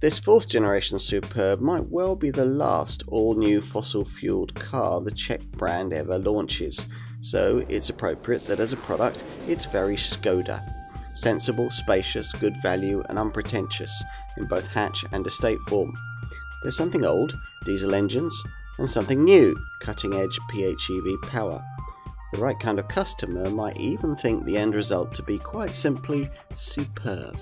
This fourth generation Superb might well be the last all-new fossil-fueled car the Czech brand ever launches, so it's appropriate that as a product it's very Skoda. Sensible, spacious, good value and unpretentious in both hatch and estate form. There's something old, diesel engines, and something new, cutting-edge PHEV power. The right kind of customer might even think the end result to be quite simply superb.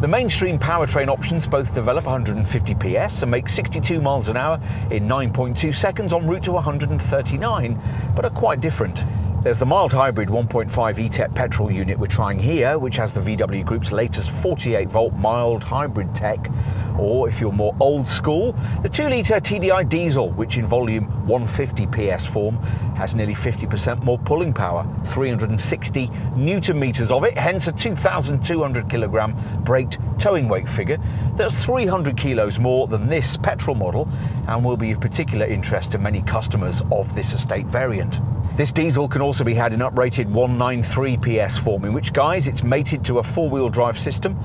The mainstream powertrain options both develop 150 PS and make 62 miles an hour in 9.2 seconds en route to 139, but are quite different. There's the mild hybrid 1.5 e-TEC petrol unit we're trying here, which has the VW Group's latest 48-volt mild hybrid tech, or if you're more old school, the 2-litre TDI diesel, which in volume 150 PS form has nearly 50% more pulling power, 360 Newton-metres of it, hence a 2,200 kilogram braked towing weight figure that's 300 kilos more than this petrol model and will be of particular interest to many customers of this estate variant. This diesel can also be had in uprated 193 PS form, in which guise it's mated to a four-wheel drive system,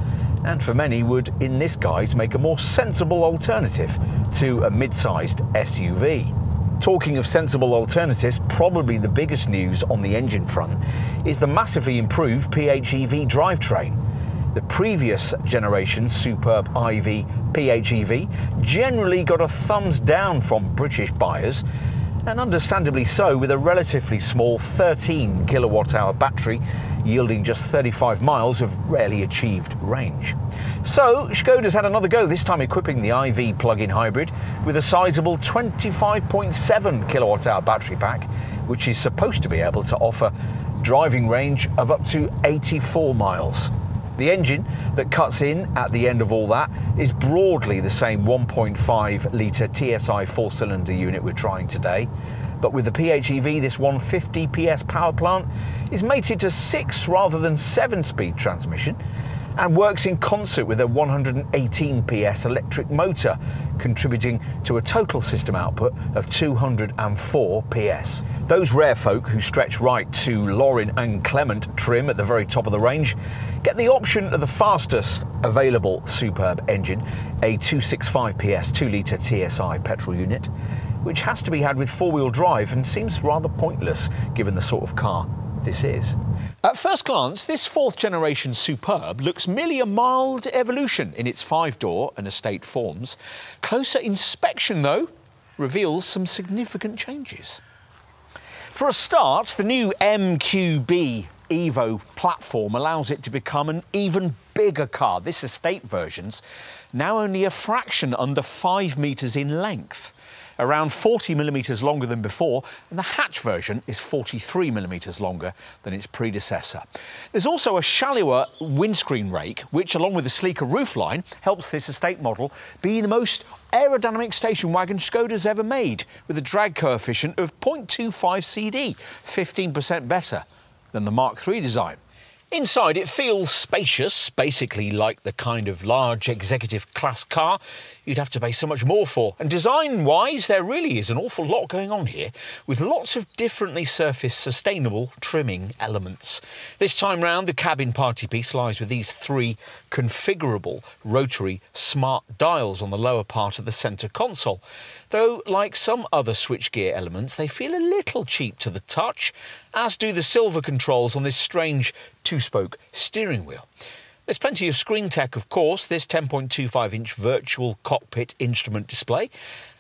and for many would, in this guise, make a more sensible alternative to a mid-sized SUV. Talking of sensible alternatives, probably the biggest news on the engine front is the massively improved PHEV drivetrain. The previous generation Superb IV PHEV generally got a thumbs down from British buyers, and understandably so, with a relatively small 13 kilowatt-hour battery yielding just 35 miles of rarely achieved range. So Skoda's had another go, this time equipping the IV plug-in hybrid with a sizable 25.7 kilowatt-hour battery pack, which is supposed to be able to offer driving range of up to 84 miles. The engine that cuts in at the end of all that is broadly the same 1.5 litre TSI four-cylinder unit we're trying today, but with the PHEV, this 150 PS power plant is mated to 6 rather than 7-speed transmission and works in concert with a 118 PS electric motor, contributing to a total system output of 204 PS. Those rare folk who stretch right to Lauren and Clement trim at the very top of the range get the option of the fastest available Superb engine, a 265 PS 2-litre TSI petrol unit, which has to be had with four-wheel drive and seems rather pointless given the sort of car this is. At first glance, this fourth generation Superb looks merely a mild evolution in its 5-door and estate forms. Closer inspection, though, reveals some significant changes. For a start, the new MQB Evo platform allows it to become an even bigger car. This estate version's now only a fraction under 5 metres in length, around 40 millimetres longer than before, and the hatch version is 43 millimetres longer than its predecessor. There's also a shallower windscreen rake, which, along with the sleeker roofline, helps this estate model be the most aerodynamic station wagon Skoda's ever made, with a drag coefficient of 0.25 CD, 15% better than the Mark III design. Inside, it feels spacious, basically like the kind of large executive class car you'd have to pay so much more for. And design-wise, there really is an awful lot going on here, with lots of differently surfaced sustainable trimming elements. This time round, the cabin party piece lies with these 3 configurable rotary smart dials on the lower part of the centre console, though, like some other switchgear elements, they feel a little cheap to the touch, as do the silver controls on this strange two-spoke steering wheel. There's plenty of screen tech, of course, this 10.25-inch virtual cockpit instrument display,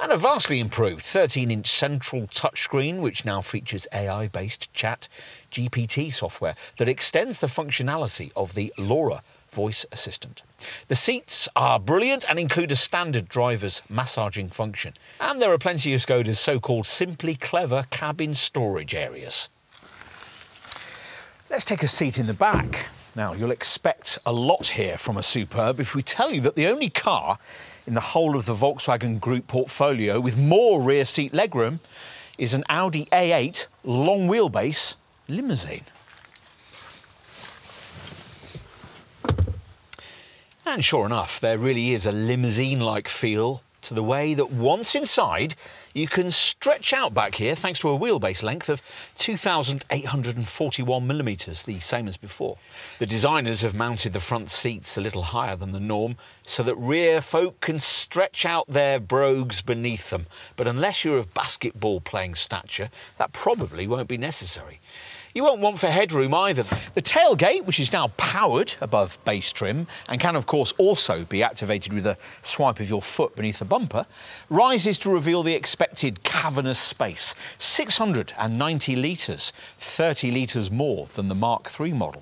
and a vastly improved 13-inch central touchscreen, which now features AI-based ChatGPT software that extends the functionality of the Laura voice assistant. The seats are brilliant and include a standard driver's massaging function, and there are plenty of Skoda's so-called simply clever cabin storage areas. Let's take a seat in the back. Now, you'll expect a lot here from a Superb if we tell you that the only car in the whole of the Volkswagen Group portfolio with more rear seat legroom is an Audi A8 long wheelbase limousine. And sure enough, there really is a limousine-like feel to the way that once inside, you can stretch out back here thanks to a wheelbase length of 2,841 millimetres, the same as before. The designers have mounted the front seats a little higher than the norm so that rear folk can stretch out their brogues beneath them. But unless you're of basketball playing stature, that probably won't be necessary. You won't want for headroom either. The tailgate, which is now powered above base trim and can of course also be activated with a swipe of your foot beneath the bumper, rises to reveal the expected cavernous space, 690 litres, 30 litres more than the Mark III model.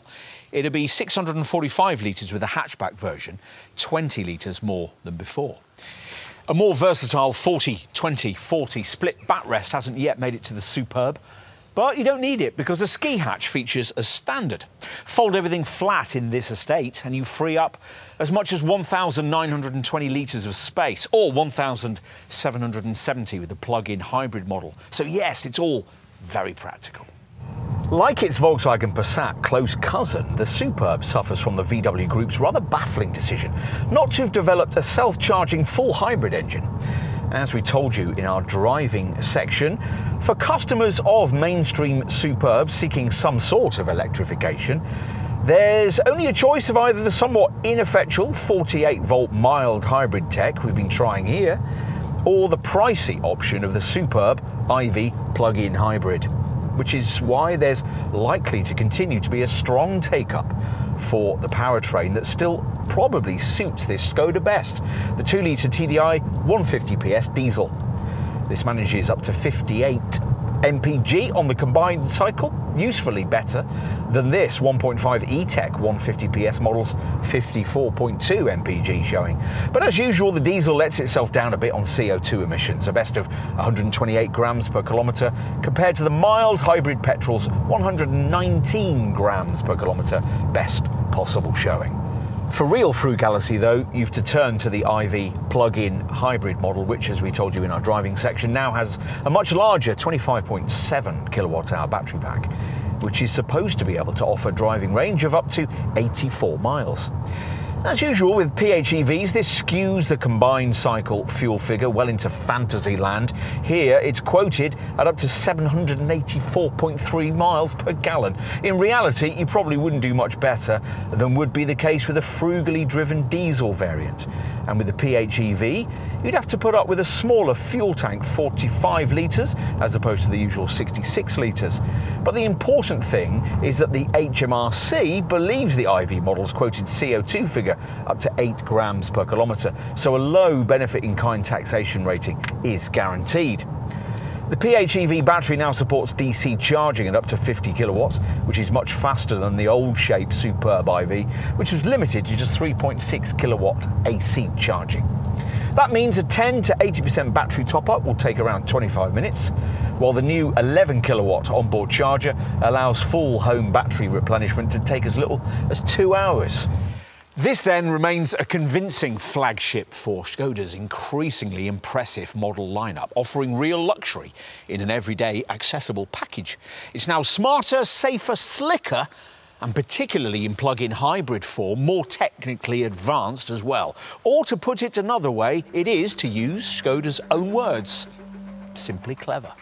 It'll be 645 litres with the hatchback version, 20 litres more than before. A more versatile 40-20-40 split backrest hasn't yet made it to the Superb, but you don't need it because the ski hatch features as standard. Fold everything flat in this estate and you free up as much as 1,920 litres of space, or 1,770 with the plug-in hybrid model. So yes, it's all very practical. Like its Volkswagen Passat close cousin, the Superb suffers from the VW Group's rather baffling decision not to have developed a self-charging full hybrid engine. As we told you in our driving section, for customers of mainstream Superbs seeking some sort of electrification, there's only a choice of either the somewhat ineffectual 48-volt mild hybrid tech we've been trying here, or the pricey option of the Superb EV plug-in hybrid, which is why there's likely to continue to be a strong take-up for the powertrain that still probably suits this Skoda best, the 2-litre TDI 150 PS diesel. This manages up to 58 mpg on the combined cycle, usefully better than this 1.5 e-TEC 150 PS model's 54.2 mpg showing. But as usual, the diesel lets itself down a bit on CO2 emissions, a best of 128 grams per kilometre compared to the mild hybrid petrol's 119 grams per kilometre best possible showing. For real frugality, though, you've to turn to the EV plug-in hybrid model, which, as we told you in our driving section, now has a much larger 25.7 kilowatt-hour battery pack, which is supposed to be able to offer driving range of up to 84 miles. As usual with PHEVs, this skews the combined cycle fuel figure well into fantasy land. Here it's quoted at up to 784.3 miles per gallon. In reality, you probably wouldn't do much better than would be the case with a frugally driven diesel variant. And with the PHEV, you'd have to put up with a smaller fuel tank, 45 litres, as opposed to the usual 66 litres. But the important thing is that the HMRC believes the EV model's quoted CO2 figure up to 8 grams per kilometre, so a low benefit-in-kind taxation rating is guaranteed. The PHEV battery now supports DC charging at up to 50 kilowatts, which is much faster than the old-shaped Superb EV, which was limited to just 3.6 kilowatt AC charging. That means a 10 to 80% battery top-up will take around 25 minutes, while the new 11 kilowatt onboard charger allows full home battery replenishment to take as little as 2 hours. This then remains a convincing flagship for Skoda's increasingly impressive model lineup, offering real luxury in an everyday accessible package. It's now smarter, safer, slicker, and particularly in plug-in hybrid form, more technically advanced as well. Or to put it another way, it is, to use Skoda's own words, simply clever.